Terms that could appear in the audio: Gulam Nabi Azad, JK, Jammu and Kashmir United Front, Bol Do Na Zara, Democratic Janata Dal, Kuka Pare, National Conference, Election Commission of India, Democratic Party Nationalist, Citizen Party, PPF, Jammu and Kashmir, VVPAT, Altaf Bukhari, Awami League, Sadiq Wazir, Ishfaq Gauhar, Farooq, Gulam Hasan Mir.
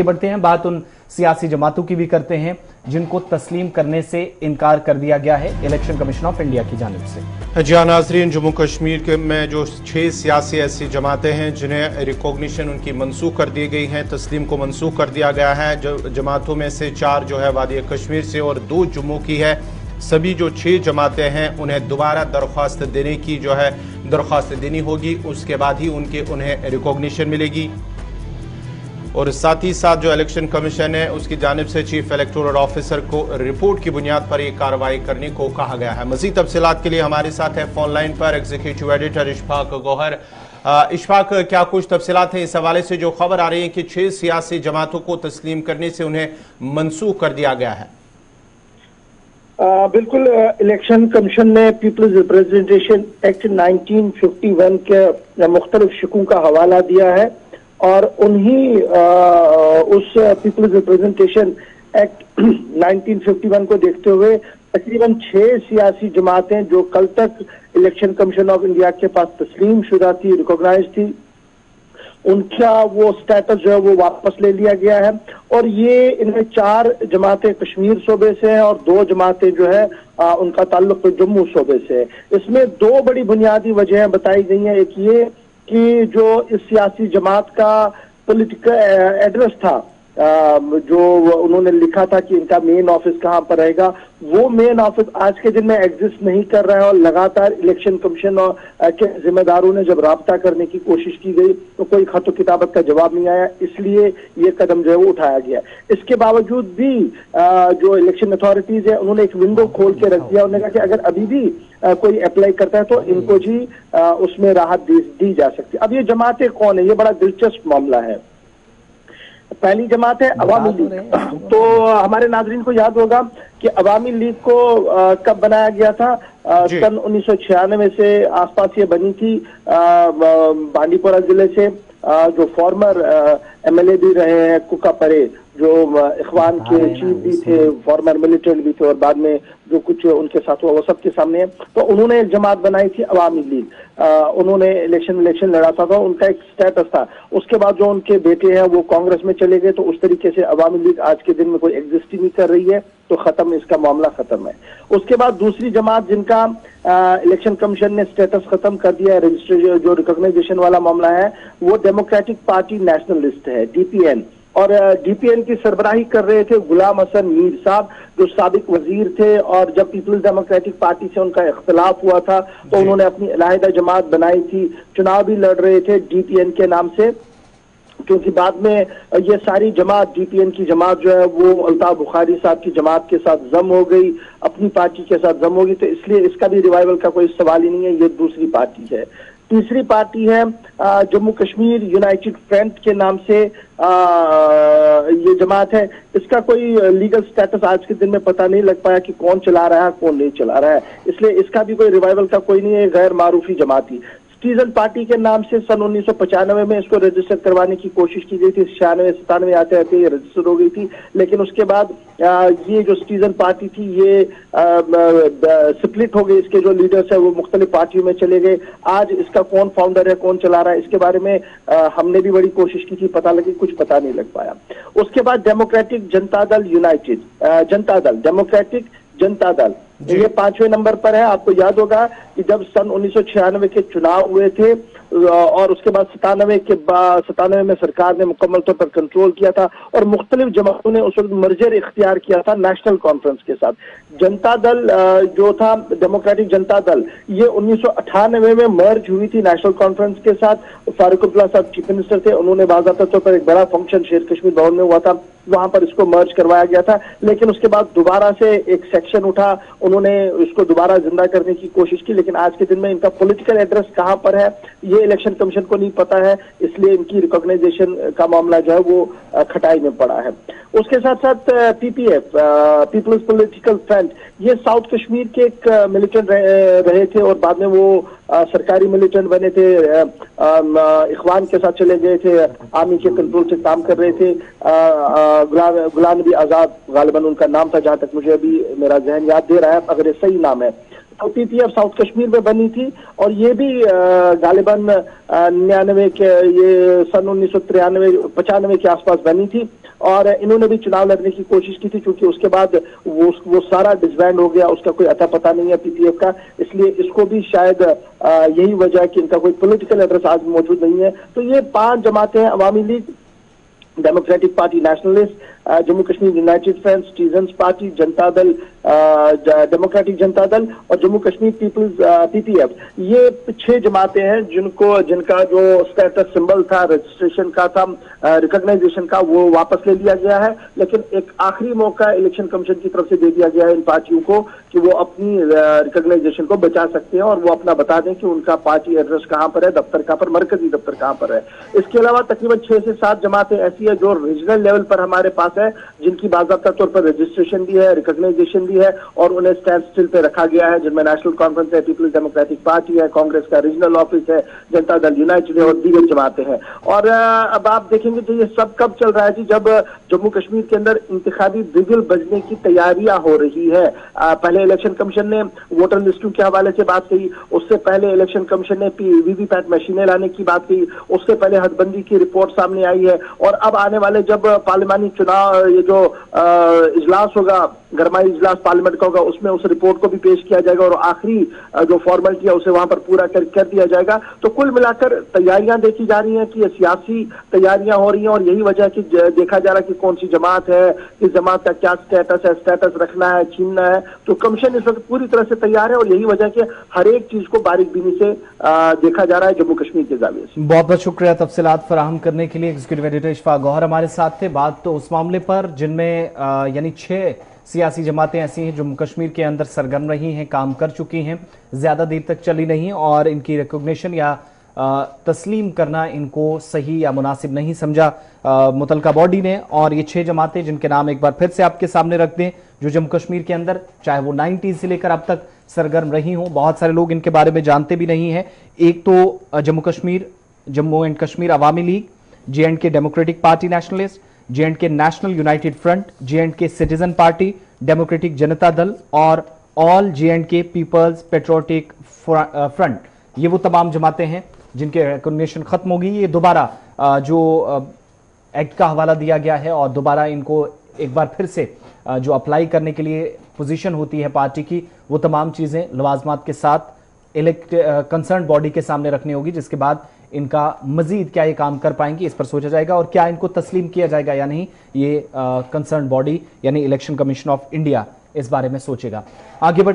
बढ़ते हैं। बात उन सियासी जमातों की भी करते हैं जिनको तस्लीम करने से इनकार कर दिया गया है इलेक्शन कमीशन ऑफ इंडिया की जानिब से। जी हाँ नाजरीन, जम्मू कश्मीर के में जो 6 सियासी ऐसी जमातें हैं जिन्हें रिकॉग्निशन उनकी मनसूख कर दी गई हैं, तस्लीम को मनसूख कर दिया गया है। जमातों में से 4 जो है वादी कश्मीर से और 2 जम्मू की है। सभी जो 6 जमातें हैं उन्हें दोबारा दरख्वास्त देने की जो है दरख्वास्त देनी होगी, उसके बाद ही उन्हें रिकॉग्निशन मिलेगी। और साथ ही साथ जो इलेक्शन कमीशन है उसकी जानिब से चीफ इलेक्टोरल ऑफिसर को रिपोर्ट की बुनियाद पर यह कार्रवाई करने को कहा गया है। मजीद तफसीलात के लिए हमारे साथ है फोन लाइन पर एग्जीक्यूटिव एडिटर इशफाक गौहर। इशफाक, क्या कुछ तफसीलात हैं इस हवाले से? जो खबर आ रही है कि 6 सियासी जमातों को तस्लीम करने से उन्हें मनसूख कर दिया गया है। बिल्कुल, इलेक्शन कमीशन ने पीपल्स रिप्रेजेंटेशन एक्ट 1951 के मुख्तलिफ शिकों का हवाला दिया है और उन्हीं उस पीपल्स रिप्रेजेंटेशन एक्ट 1951 को देखते हुए तकरीबन 6 सियासी जमातें जो कल तक इलेक्शन कमीशन ऑफ इंडिया के पास तस्लीम शुदा थी, रिकॉग्नाइज थी, उनका वो स्टेटस जो है वो वापस ले लिया गया है। और ये इनमें 4 जमातें कश्मीर सूबे से हैं और 2 जमातें जो है उनका ताल्लुक जम्मू सूबे से है। इसमें 2 बड़ी बुनियादी वजहें बताई गई हैं। एक ये कि जो इस सियासी जमात का पॉलिटिकल एड्रेस था जो उन्होंने लिखा था कि इनका मेन ऑफिस कहाँ पर रहेगा, वो मेन ऑफिस आज के दिन में एग्जिस्ट नहीं कर रहा है और लगातार इलेक्शन कमीशन के जिम्मेदारों ने जब राब्ता करने की कोशिश की गई तो कोई खत किताबत का जवाब नहीं आया, इसलिए ये कदम जो है वो उठाया गया। इसके बावजूद भी जो इलेक्शन अथॉरिटीज है उन्होंने एक विंडो खोल के रख दिया। उन्होंने कहा कि अगर अभी भी कोई अप्लाई करता है तो इनको जी उसमें राहत दी जा सकती है। अब ये जमातें कौन है, ये बड़ा दिलचस्प मामला है। पहली जमात है अवामी लीग। तो हमारे नाजरीन को याद होगा कि अवामी लीग को कब बनाया गया था, सन 1996 से आसपास ये बनी थी। बांडीपोरा जिले से जो फॉर्मर एमएलए भी रहे हैं कुका परे, जो इखवान के चीफ भी थे, फॉर्मर मिलिटेंट भी थे और बाद में जो कुछ उनके साथ हुआ वो सबके सामने है। तो उन्होंने एक जमात बनाई थी अवामी लीग। उन्होंने इलेक्शन लड़ा था तो उनका एक स्टेटस था। उसके बाद जो उनके बेटे हैं वो कांग्रेस में चले गए, तो उस तरीके से अवामी लीग आज के दिन में कोई एग्जिस्ट ही नहीं कर रही है, तो खत्म, इसका मामला खत्म है। उसके बाद दूसरी जमात जिनका इलेक्शन कमीशन ने स्टेटस खत्म कर दिया है, रजिस्ट्रेशन जो रिकॉग्नाइजेशन वाला मामला है, वो डेमोक्रेटिक पार्टी नेशनलिस्ट है, डीपीएन। और डीपीएन की सरबराही कर रहे थे गुलाम हसन मीर साहब जो सादिक वजीर थे। और जब पीपल्स डेमोक्रेटिक पार्टी से उनका इख्तलाफ हुआ था तो उन्होंने अपनी अलहदा जमात बनाई थी, चुनाव भी लड़ रहे थे डीपीएन के नाम से, क्योंकि बाद में ये सारी जमात डीपीएन की जमात जो है वो अल्ताफ बुखारी साहब की जमात के साथ जम हो गई, अपनी पार्टी के साथ जम हो गई, तो इसलिए इसका भी रिवाइवल का कोई सवाल ही नहीं है। ये दूसरी पार्टी है। तीसरी पार्टी है जम्मू कश्मीर यूनाइटेड फ्रंट के नाम से ये जमात है। इसका कोई लीगल स्टेटस आज के दिन में पता नहीं लग पाया कि कौन चला रहा है कौन नहीं चला रहा है, इसलिए इसका भी कोई रिवाइवल का कोई नहीं है, गैर मारूफी जमाती। सिटीजन पार्टी के नाम से सन 1995 में इसको रजिस्टर करवाने की कोशिश की गई थी, 96-97 आते आते ये रजिस्टर हो गई थी, लेकिन उसके बाद ये जो सिटीजन पार्टी थी ये स्प्लिट हो गई, इसके जो लीडर्स हैं वो मुख्तलिफ पार्टियों में चले गए। आज इसका कौन फाउंडर है कौन चला रहा है इसके बारे में हमने भी बड़ी कोशिश की थी, पता लगी, कुछ पता नहीं लग पाया। उसके बाद डेमोक्रेटिक जनता दल डेमोक्रेटिक जनता दल ये 5वें नंबर पर है। आपको याद होगा कि जब सन 1996 के चुनाव हुए थे और उसके बाद 97 में सरकार ने मुकम्मल तौर पर कंट्रोल किया था और मुख्तलिफ जमातों ने उस वक्त मर्जर इख्तियार किया था नेशनल कॉन्फ्रेंस के साथ। जनता दल जो था डेमोक्रेटिक जनता दल, ये 1998 में मर्ज हुई थी नेशनल कॉन्फ्रेंस के साथ। फारूक साहब चीफ मिनिस्टर थे, उन्होंने बाकायदा तौर पर एक बड़ा फंक्शन शेर कश्मीर भवन में हुआ था, वहां पर इसको मर्ज करवाया गया था, लेकिन उसके बाद दोबारा से एक सेक्शन उठा, उन्होंने इसको दोबारा जिंदा करने की कोशिश की, लेकिन आज के दिन में इनका पॉलिटिकल एड्रेस कहां पर है ये इलेक्शन कमीशन को नहीं पता है, इसलिए इनकी रिकॉग्नाइजेशन का मामला जो है वो खटाई में पड़ा है। उसके साथ साथ पीपीएफ पीपल्स पॉलिटिकल फ्रंट, ये साउथ कश्मीर के एक मिलिटेंट रहे थे और बाद में वो सरकारी मिलिटेंट बने थे, इखवान के साथ चले गए थे, आर्मी के कंट्रोल से काम कर रहे थे। गुलाम नबी आजाद गालिबन उनका नाम था, जहां तक मुझे अभी मेरा जहन याद दे रहा है, अगर ये सही नाम है। होती थी, अब साउथ कश्मीर में बनी थी और ये भी गालिबन 99 के, ये सन 1993-95 के आसपास बनी थी और इन्होंने भी चुनाव लड़ने की कोशिश की थी, क्योंकि उसके बाद वो सारा डिसबैंड हो गया, उसका कोई अता पता नहीं है पीपीएफ का, इसलिए इसको भी शायद यही वजह है कि इनका कोई पॉलिटिकल एड्रेस आज मौजूद नहीं है। तो ये 5 जमातें हैं, Awami league, democratic party nationalist, Jammu Kashmir united front, citizen party, Janata Dal, democratic Janata Dal और जम्मू कश्मीर पीपल्स पीपीएफ, ये 6 जमातें हैं जिनका जो स्टेटस सिंबल था, रजिस्ट्रेशन का था, रिकॉग्नाइजेशन का, वो वापस ले लिया गया है। लेकिन एक आखिरी मौका इलेक्शन कमीशन की तरफ से दे दिया गया है इन पार्टियों को कि वो अपनी रिकॉग्नाइजेशन को बचा सकते हैं और वो अपना बता दें कि उनका पार्टी एड्रेस कहाँ पर है, दफ्तर कहाँ पर, मरकजी दफ्तर कहाँ पर है। इसके अलावा तकरीबन 6 से 7 जमातें ऐसी है जो रीजनल लेवल पर हमारे पास है, जिनकी बाकायदा तौर पर रजिस्ट्रेशन भी है, रिकॉग्नाइजेशन है और उन्हें स्टैंड स्टिल पे रखा गया है, जिनमें नेशनल कॉन्फ्रेंस है, पीपल्स डेमोक्रेटिक पार्टी है, कांग्रेस का रीजनल ऑफिस है, जनता दल यूनाइटेड है और दीगर जमातें हैं। और अब आप देखेंगे तो ये सब कब चल रहा है जी, जब जम्मू कश्मीर के अंदर इंतखाबी बिगुल बजने की तैयारियां हो रही है। पहले इलेक्शन कमीशन ने वोटर लिस्टों के हवाले से बात कही, उससे पहले इलेक्शन कमीशन ने वीवीपैट मशीनें लाने की बात कही, उससे पहले हदबंदी की रिपोर्ट सामने आई है और अब आने वाले जब पार्लियामानी चुनाव, ये जो इजलास होगा, गरमाई इजलास पार्लियामेंट का होगा, उसमें उस रिपोर्ट को भी पेश किया जाएगा और आखिरी जो फॉर्मेलिटी है उसे वहां पर पूरा कर दिया जाएगा। तो कुल मिलाकर तैयारियां देखी जा रही हैं कि सियासी तैयारियां हो रही हैं और यही वजह है कि देखा जा रहा है कि कौन सी जमात है, किस जमात का क्या स्टेटस है, स्टेटस रखना है, छीनना है। तो कमीशन इस वक्त पूरी तरह से तैयार है और यही वजह है कि हर एक चीज को बारीकबीनी से देखा जा रहा है जम्मू कश्मीर के जाविये से। बहुत बहुत शुक्रिया तफसीलात फराहम करने के लिए। एग्जीक्यूटिव एडिटर इशफाक गौहर हमारे साथ थे। बात तो उस मामले पर जिनमें यानी 6 सियासी जमातें ऐसी हैं जम्मू कश्मीर के अंदर सरगर्म रही हैं, काम कर चुकी हैं, ज़्यादा देर तक चली नहीं और इनकी रिकॉग्निशन या तस्लीम करना इनको सही या मुनासिब नहीं समझा मुतलका बॉडी ने। और ये 6 जमातें जिनके नाम एक बार फिर से आपके सामने रख दें जो जम्मू कश्मीर के अंदर चाहे वो 90 से लेकर अब तक सरगर्म रही हों, बहुत सारे लोग इनके बारे में जानते भी नहीं हैं। एक तो Jammu and Kashmir Awami league, JK democratic party nationalist, JK national united front, JK citizen party, democratic Janata Dal और all JK people's patriotic front. ये वो तमाम जमातें हैं जिनके रिकॉग्निशन खत्म होगी। ये दोबारा जो एक्ट का हवाला दिया गया है और दोबारा इनको एक बार फिर से जो अप्लाई करने के लिए पोजीशन होती है पार्टी की, वो तमाम चीज़ें लवाजमात के साथ कंसर्न बॉडी के सामने रखनी होगी, जिसके बाद इनका मजीद क्या ये काम कर पाएंगी इस पर सोचा जाएगा और क्या इनको तस्लीम किया जाएगा या नहीं, ये कंसर्न बॉडी यानी इलेक्शन कमीशन ऑफ इंडिया इस बारे में सोचेगा। आगे बढ़